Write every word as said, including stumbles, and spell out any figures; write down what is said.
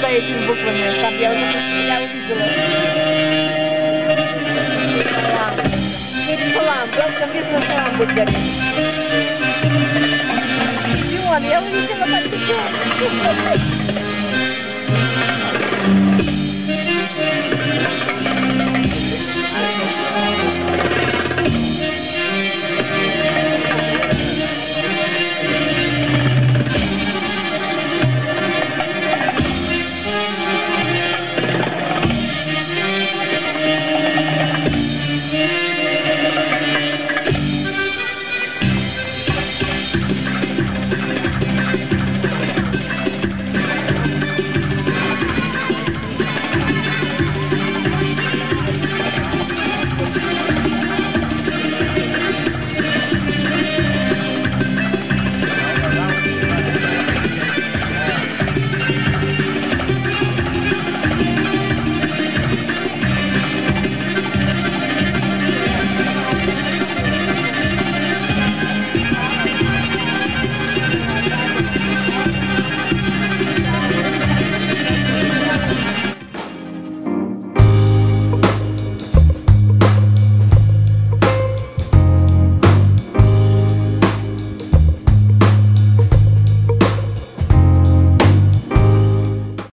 За этими буквами, там я уже я увидела. План. План, просто видно план будет. Чего? Я увидела, как ты